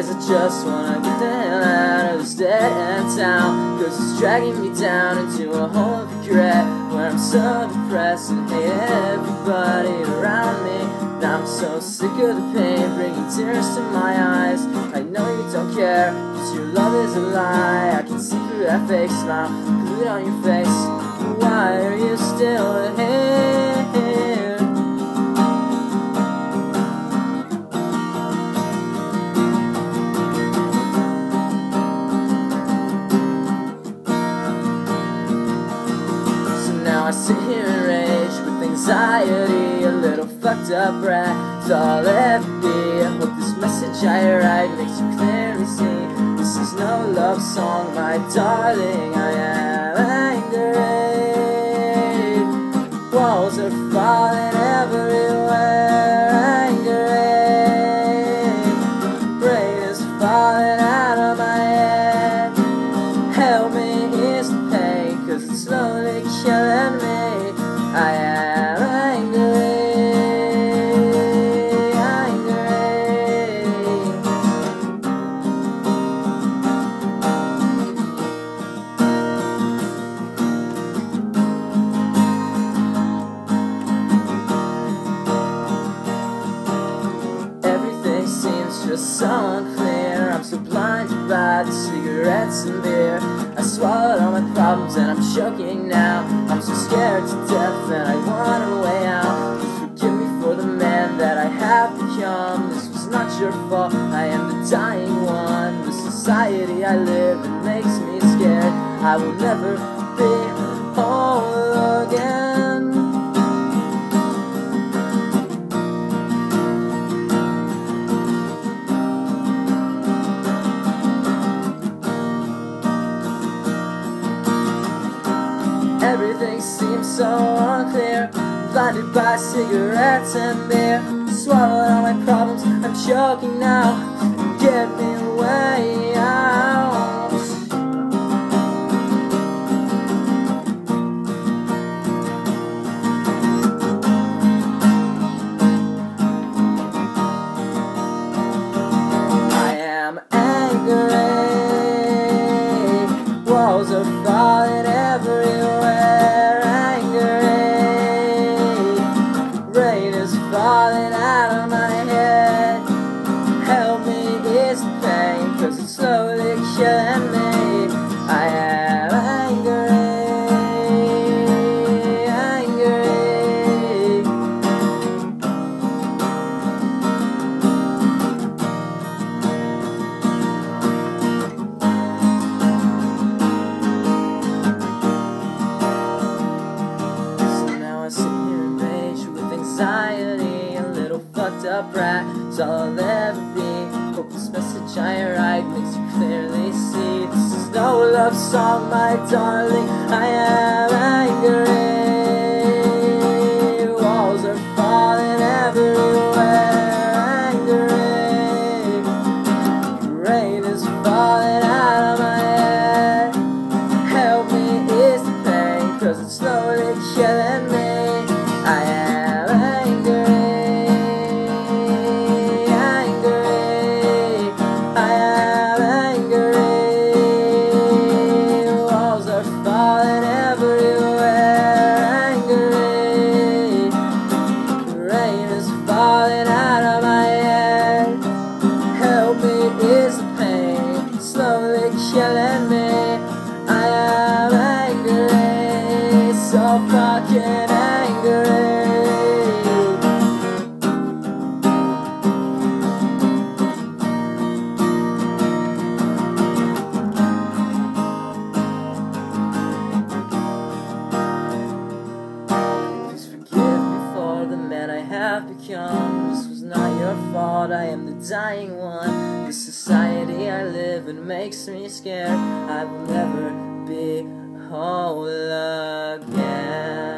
days I just wanna get the hell out of this damn town, cause it's dragging me down into a hole of regret, where I'm so depressed and hate everybody around me. Now I'm so sick of the pain, bringing tears to my eyes. I know you don't care, cause your love is a lie. I can see through that fake smile glued on your face. Why are you still here? I sit here enraged with anxiety, a little fucked up brat, it's all ever be. I hope this message I write makes you clearly see, this is no love song, my darling, I am angry. Walls are falling everywhere, angry. Brain is falling out of my head, help me, here's the pain, cause it's slowly killing. I am angry, angry. Everything seems just so unclear. I'm so blinded by the cigarettes and beer. I swallowed all my problems and I'm choking now. I'm so scared to death and I want a way out. Forgive me for the man that I have become. This was not your fault, I am the dying one. The society I live in makes me scared. I will never be whole again. Everything seems so unclear, blinded by cigarettes and beer. Swallowed all my problems, I'm choking now. Get me away out. I am angry, walls are falling everywhere. Falling out of my head, help me, it's the pain, cause it's slowly killing me. I am angry, angry. So now I sit here enraged with anxiety, fucked up brat, it's all I'll ever be. Hope this message I write makes you clearly see, this is no love song, my darling, I am angry. Walls are falling everywhere, angry. Rain is falling out of my head, help me, it's the pain, cause it's slowly killing me. I am angry, falling everywhere, angry. Rain is falling out of my head, help me, it's the pain, slowly killing me. I am angry, so fucking angry. Become. This was not your fault, I am the dying one. The society I live in makes me scared. I will never be whole again.